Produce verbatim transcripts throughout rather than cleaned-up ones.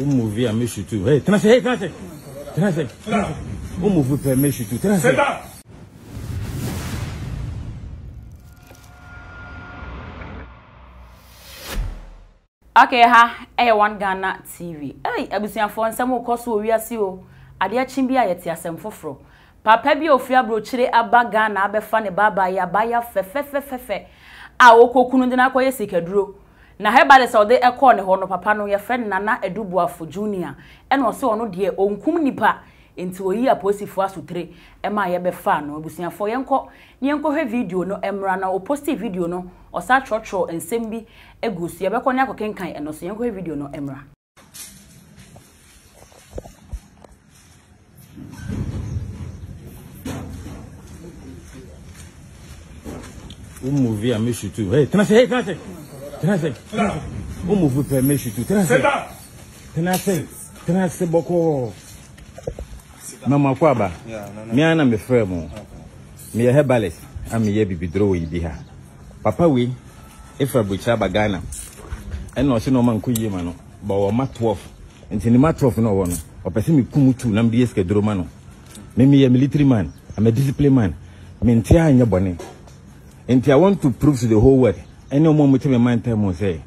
O movie I miss you too. Hey, can I say? Hey, can I say? Can I say? O movie I miss you too. Can I say? Okay, ha. Hey, One Ghana T V. Hey, I was saying for some more course we are seeing. Adia chimbia yeti asem fofro. Papa bi ofia brochire aba Ghana abefa ne baba ya baya fefe fefe fefe. A okokunu de na koye sekeduro. Na hebale se ode ekọ ne ho no papa no ye fren nana Eduboafo Junior. Ene o se ono de onkum nipa enti oyi aposifo asotre e ma ye befa no abusiafo ye nko ne nko he video no emra na o posti video no o sa trotro ensem bi egusu ye bekọ ne akokenkan eno so ye nko he video no emra. O movie I miss you too. Hey, can I say? Hey, can I say? Can I say? O movie I miss you too. Can I say? Can I say? Can I say? Boko. Mama kwaba. Me ana me frère mo. Me ye ballet. Am ye bibi draw yi biha. Papa we efa bucha ba Ghana. Eno se no man kuyi ma no. Ba wo ma twelve. Nti ni ma twelve no wo no. Opese me kumu tu na mbi eske draw ma no. Me me ye military man. I'm a discipline man. Me ntia anya bone. And I want to prove to the whole world. Any moment with my mind time on say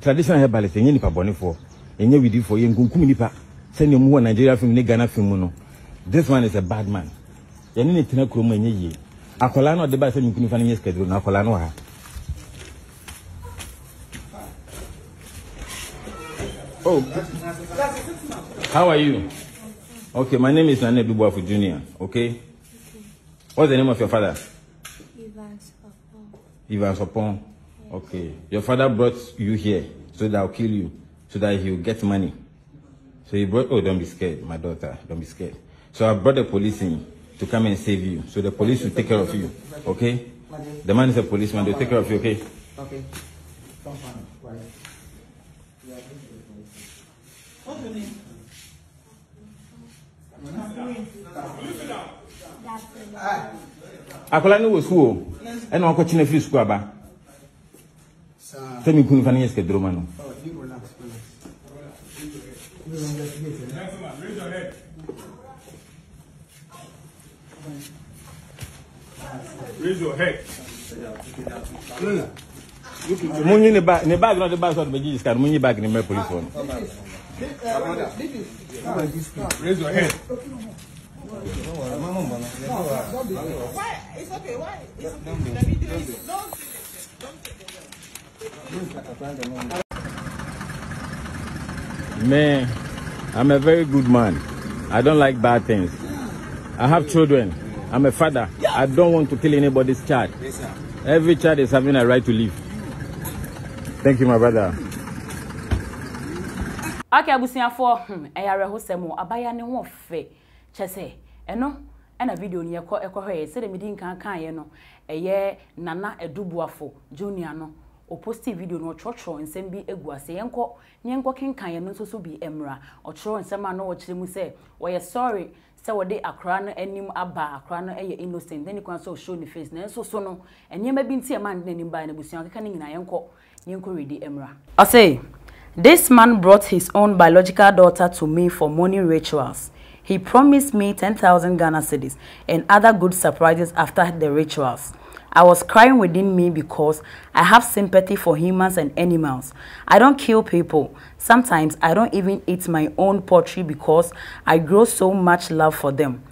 traditional herbalists any nipa boni for any we do for you nkunkum nipa send you mo Nigeria film ni Ghana film no. This one is a bad man. Any ne tena kromo enye ye. Akola no de ba say nkunu fa na schedule na akola no ha. Oh. How are you? Okay, my name is Nana Eduboafo Junior, okay? What's the name of your father? Evans upon. Okay. Your father brought you here so that I'll kill you, so that he'll get money. So he brought, oh, don't be scared, my daughter, don't be scared. So I brought the police in to come and save you. So the police will take care of you, okay? The man is a policeman, they'll take care of you, okay? Okay. What's your name? Akolani was who? And I'll continue to school. Tell me, couldn't finance the Romano. Raise your head. Money in the bag, in the bag, not the bag of the Jesus, can money back in the police one. Raise your head. Why? It's okay. Why? It's okay. Let me do this. Don't. Don't. Don't. Man, I'm a very good man. I don't like bad things. I have children. I'm a father. I don't want to kill anybody's child. Every child is having a right to live. Thank you, my brother. Okay, I'm going for a Chese, eno, ena video ni yako eko hoye, sede midi nka nka yeno, eye Nana Eduboafo Junior no, o posti video no, chocho nsembi egua, se yenko, nyenko kinka yeno susubi emra, o choro nsema no, o chirimu se, oye sorry, se wade akrano enim aba, akrano eye innocent, deni kwa so show ni face, na so sono, enye mebi nti ema nine nimba ene busi, yankika ningi na yenko, nyenko redi emra. Ase, this man brought his own biological daughter to me for morning rituals. He promised me ten thousand Ghana cedis and other good surprises after the rituals. I was crying within me because I have sympathy for humans and animals. I don't kill people. Sometimes I don't even eat my own poultry because I grow so much love for them.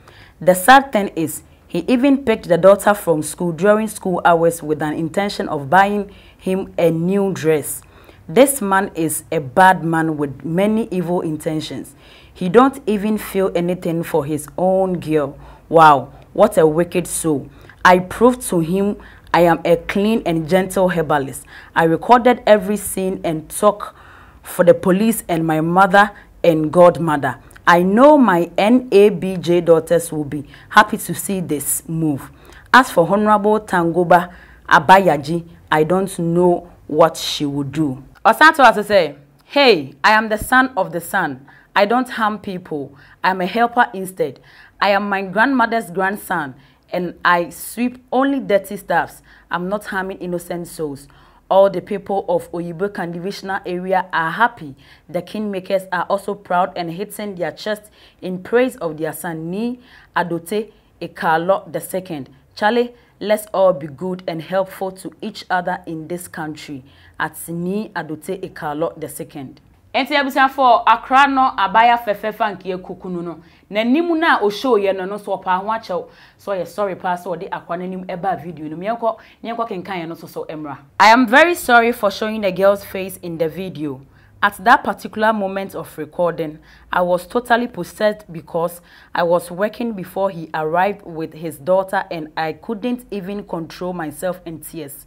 The sad thing is, he even picked the daughter from school during school hours with an intention of buying him a new dress. This man is a bad man with many evil intentions. He don't even feel anything for his own girl. Wow, what a wicked soul. I proved to him I am a clean and gentle herbalist. I recorded every scene and talk for the police and my mother and godmother. I know my N A B J daughters will be happy to see this move. As for Honorable Tangoba Abayaji, I don't know what she would do. Osanto has to say, hey, I am the son of the sun. I don't harm people. I am a helper instead. I am my grandmother's grandson and I sweep only dirty stuffs. I'm not harming innocent souls. All the people of Oyibokan divisional area are happy. The kingmakers are also proud and hitting their chests in praise of their son, Ni Adote Ekalo the second. Charlie, let's all be good and helpful to each other in this country. At Ni Adote Ekalo the second. Enti abisa for Accra no abaya fefefa nkie kokunu no na nimu na osho ye no no so pa ho achew so ye sorry pa so de akwa nanim eba video no myenko nyenko kenkan ye no so so emra. I am very sorry for showing the girl's face in the video. At that particular moment of recording, I was totally possessed because I was working before he arrived with his daughter and I couldn't even control myself in tears.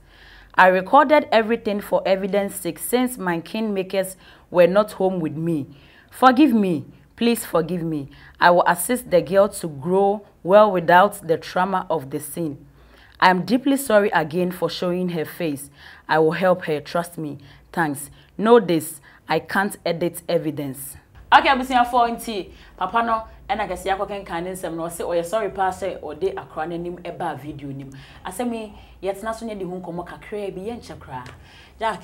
I recorded everything for evidence sake since my kingmakers were not home with me. Forgive me. Please forgive me. I will assist the girl to grow well without the trauma of the sin. I am deeply sorry again for showing her face. I will help her. Trust me. Thanks. Know this. I can't edit evidence. Okay, I'm saying for auntie. Papa no. And I guess you can kind of say, or you're sorry, pass it, or they are crying him about video him. I say, me, yet not soon you won't come up a crabby and chakra. Jack,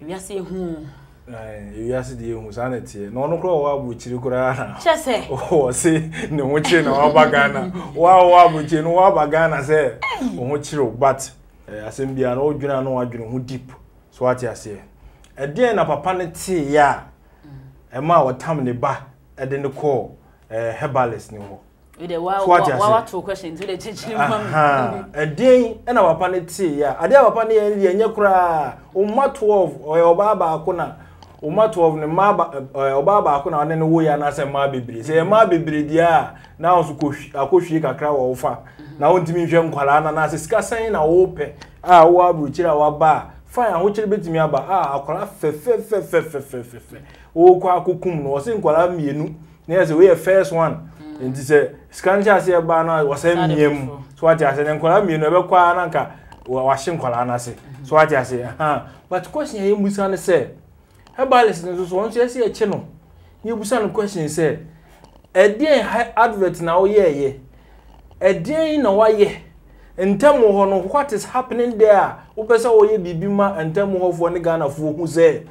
you say, whom? You asked the young sanity. No, no, grow up with you, Grana. Just say, oh, see, no, which you know, Bagana. Wow, which you know, Bagana say, Mochiro, but I seem be an old general, no, I don't deep. So what you say? A dear, a papanity, ya. A ma or tammy ba. I didn't call a herbalist anymore. With a wild two questions to the teaching. A day and our panity, yeah. I never panny and your cry. Uma twelve or Obaba Akuna. Uma twelve and Obaba Akuna and then we are not a mabibri. Say a mabibri, yeah. Now I could shake a crowd offer. Now to me, Jim Kalana, and I discuss saying I open. Ah, what would you our bar? Fine, which will be to me about ah, I'll fe fe fe fe fe fe fe fe. Oh, Quakum was in Qualamian. There's a way a first one. And this Scantia say Bana was a name. So I just and Qualamian never Qualanca or Washing Qualana say. So I just say, ah, but question him with Sana say. Her ballistin was once I see a channel. You with some question say. A day advert now, yeah, yeah. A day in a way, yeah. And tell me what is happening there. Opesa oye bibima and tell me how for Ghana who say.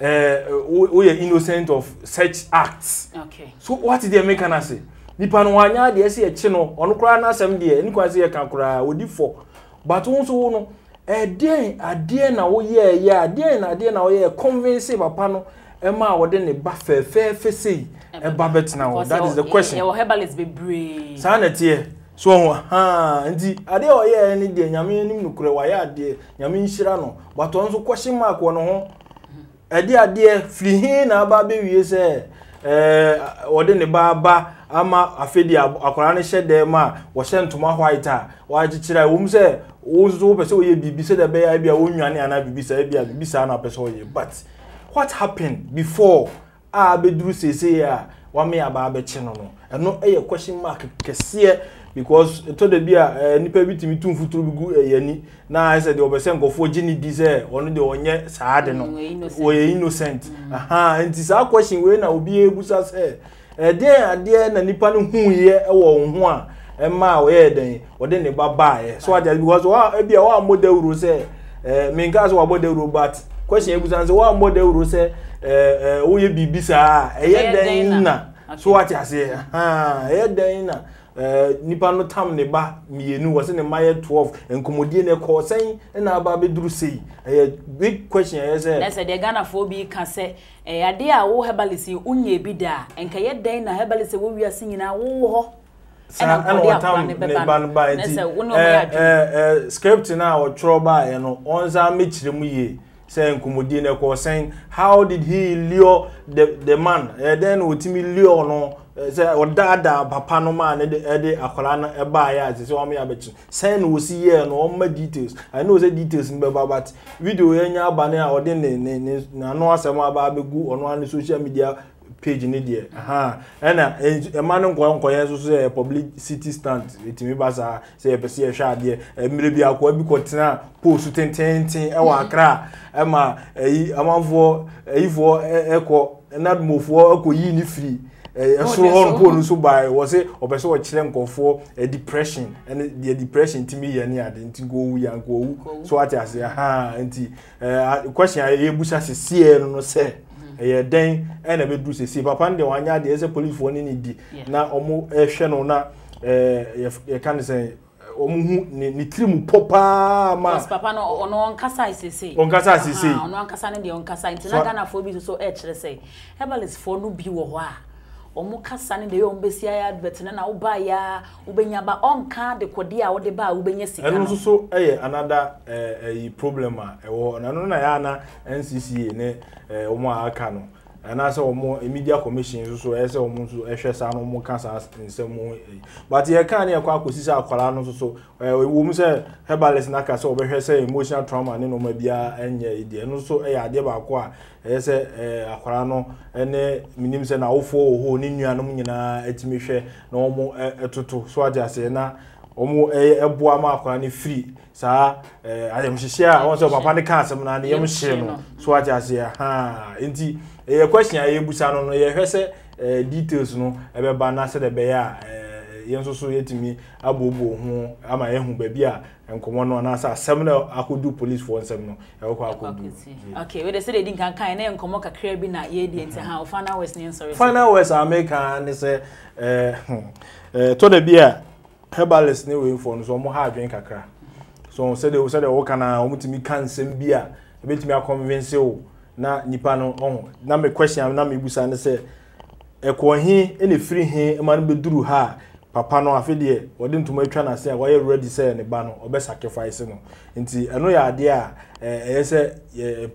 Uh, we are innocent of such acts. Okay. So what did they make an assay? Nipanwanya they see a channel on Ukraina some day, and Quasia can cry, would you for? But also, no, a day, a day now, yeah, yeah, a day, a day now, yeah, convince a panel, Emma, or then a buffer, fair, fair, say, a babbit now. That is the question. Your herbalist be brave. Sanity. So, ha, and the idea, yeah, any day, Yamin, Nukrewaya, dear, Yamin Shirano, but also question mark one. A dear dear, flee in a baby, you say, or then the barber, Ama, a fiddy, a coroner shed their ma, was sent to my white eye. Why did I womb say, oh, so perso ye be beside a bay, I be a woman, and I be beside a bisana perso ye. But what happened before I be do say, one may a barber channel, and no a question mark, Cassia, because to the beer, nipper with me two foot to be good. Now I said the oversend go for Jenny Desert, only the one yet, Sadden, or innocent. Aha, and this our question when I will be able to say, a dear, a dear, and Nippon who ye or one, and my way then, or then a baba. So I just was a beer or model rose, Mingas or model robot. Question was answer one model rose, eh, will you be bizarre? A yet, so what I say, ah, a yet, Nipano tam neba me knew was in a mile twelve and commodian call saying and I baby drew say a big question as a Ghana phobia can say a idea oh herbalist you only be there and Kayet Dana herbalist will be singing a woo and our town by a script now or trouble and on the Mitch the Muye saying commodian call saying how did he lure the the man and then with me lure no. Or dada, papa no man, Eddie, a colana, a buyer, as your abbot. Send was here and all my details. I know the details in Baba, but we do any banner or then no some baby go on one social media page in India. Aha, and a man on Quanquas say a publicity stunt. It may bazaar, say a Persia shard, a maybe a quabi cotina, post ten ten ten, our cra, Emma, a man for a for echo, and not move for a coyini free. so by was it or a depression and the depression to me and yeah didn't go and go so I say aha auntie question I bush as a C L no say a then and a bit do say papa the one yard there's a police warning in the now almost a channel now you can say Papa no on onkasa isese. Onkasa isese. On onkasa ne de onkasa nti na Ghana fo bi so e kire se. Hebalis fo no bi wo ho a. Omo kasa ne de ombesia ya advert na wo ba ya, wo benya ba onka de kode a wo de ba wo benya sika. Eno so so eh another eh problem a e wo na no na ya na N C C ne eh omo aka no. And I saw more media commission, so as a woman to exercise more cancer in some way. But here can you acquire Colano so a woman said herbalist Naka so over say emotional trauma and no media and yeah, and also a deba acquire as a Colano and a minims and all four who knew Anumina et Michel no more a tutu. So I just say now. Omo eh eboa ma akwa ne free saa eh ayemhihye a won se papa ne ka asem na ne yemhye no so ajase ha enti eh question aye busa no no ye hwese eh details no ebeba na se de be ya eh yenso so yetimi abobo ho ama ye hu ba bia enkomo no na sa asem na akodu police for nsem no e ko akodu okay we dey say dey din kan kan na enkomo kakra bi na ye di enti ha ofana west ne sorry final west america ne se eh eh to de bia herbalist ne we for no so mo ha adwen kakra so said they said they work na omutimi kan sem bia ebetimi akonvince o na nipa no oh na me question na me busa ne say ekohin ene free hin ma no beduru ha papa no afi de wode ntoma atwa na say why ready say ne ba no obe sacrifice no nti eno ya ade a eh say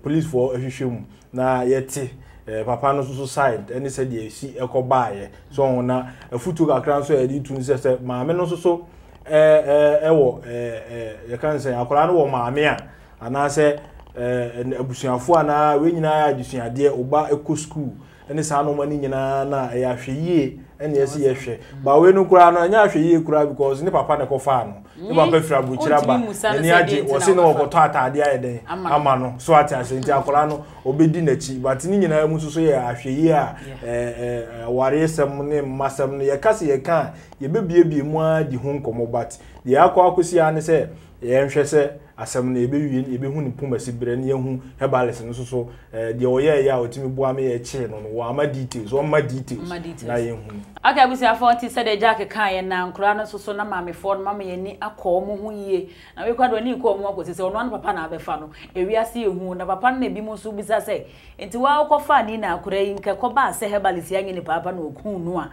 police for ehwehwem na yeti Eh, papa no suicide and he said ye see echo by so on a futu kakran so e di tun se se maame no so so eh eh ewo eh eh you can say akora no wo maame a ana se eh abusuafo ana we nyina adusuade oba eco school ene sa no mani nyina na e ahwe ye ene ye se ye hwe ba we no kura no nya ahwe ye kura because ne papa ne ko fa no ne papa fira bu kira ba ene age wo se no okoto atade aye den ama no so ati ase nti akora no obedi na chi but ne nyina mu so so ye ahwe ye a eh eh ware sem ne masem ne ye kase ye kan ye bebie bie mu a di ho nkomo but ye akwa akosi ane se ye nhwe se asem na ebe wie ebe hu ni pomasi brɛ ne hu herbalist no so so de oyɛ ya otimi boa me ye kye no no ama details o ma details na ye hu aka bi sia forty said the jack kan ye na nkora no so so na maame for no maame ye ni akɔ mo hu ye na we kwado ni ikɔ mo akɔ sɛ ono an papa na abefa no ewiase ehu na papa na bi mo so bi sa sɛ enti wa akɔ fa ni na akora yi nkɛ kɔ ba sɛ herbalist ya nyɛ ni papa na okun no a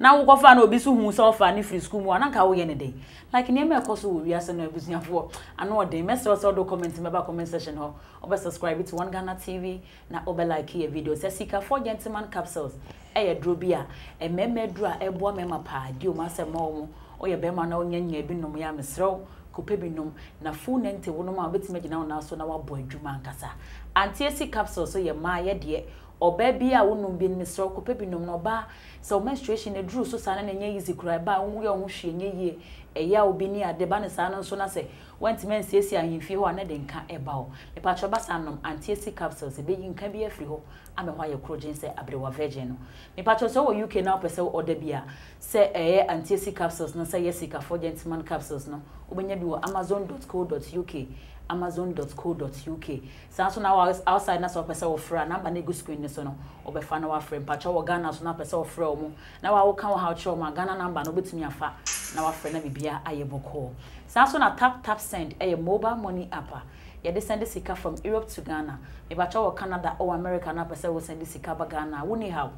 na wo kofa na obi so hu so fa ni free school mu ananka wo ye ne dey like ni me ekoso wo wiase na abusuafo ana o dey message so do comment me ba comment section ho oba subscribe to One Ghana T V na oba like your video se sika for gentleman capsules e ye dro bia e meme dro a ebo mema pa di o ma se ma wo o ye be ma na onya nya bi nom ya mesrew kope bi nom na fu nente wo nom a betime gina wo na so na wa bo adwuma nkasa anti esi capsules so ye ma ye de oba bia wo nom bi mesrew kope bi nom no ba so menstruation e drew so sana na nya easy cry ba wo ye ho hwe nya ye eya obi ni ade ba ne sana so na se went men siesie ahimfie ho na de nka e ba o e pa choba sanom anti-acid capsules e be nka bi afri ho ame ho ye krogen se abrewa virgin no me pa choso wo U K na opese order bia se eh anti-acid capsules no se yesika for gentleman capsules no obenya bi wo amazon dot co dot U K amazon dot co dot U K sanso na outside na so pesa ofra number na go screen so no obefa na wa frame pa cho Ghana so na pesa ofra omo na wa wo kan how cho ma Ghana number no betumi afa na wa frame na bibia ayeboko sanso na tap tap send a mobile money app ya de send sika from Europe to Ghana me ba cho Canada or America na pesa wo send sika ba Ghana wo ni how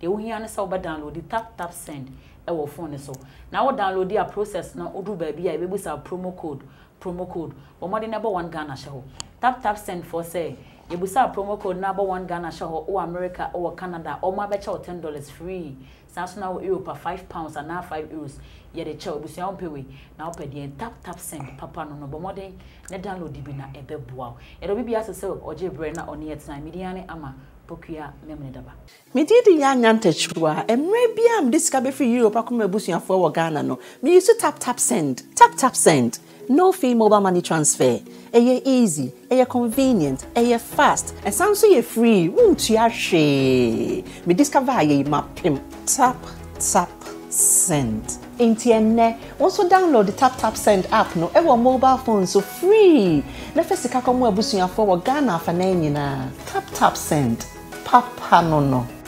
de wo hia na so ba download the tap tap send e wo phone so na wo download the process na odu ba bia e be busa promo code promo code omodi number one Ghana show tap tap send for say you busa promo code number one Ghana show or America or Canada or ma be cha ten dollars free sanso na Europe five pounds and now five euros ye de cha obusu on pewe na opede tap tap send papa no no omodi na download bi na ebe boa e do bibia so say oje bre na oni et na media ne ama pokuya memne daba me di di ya nyanta chirua emre bia am diska be free Europe akoma busu afo wa Ghana no me use tap tap send tap tap send no fee mobile money transfer. It's easy, it's convenient, it's fast, and Samsung is free. Won't you share? Me discover you map him. Tap tap send. Intienne. Also download the Taptap Send app. No, every mobile phone so free. Nefesi kaka mo ebusunya for Ghana fanenina. Taptap Send. Papa no no.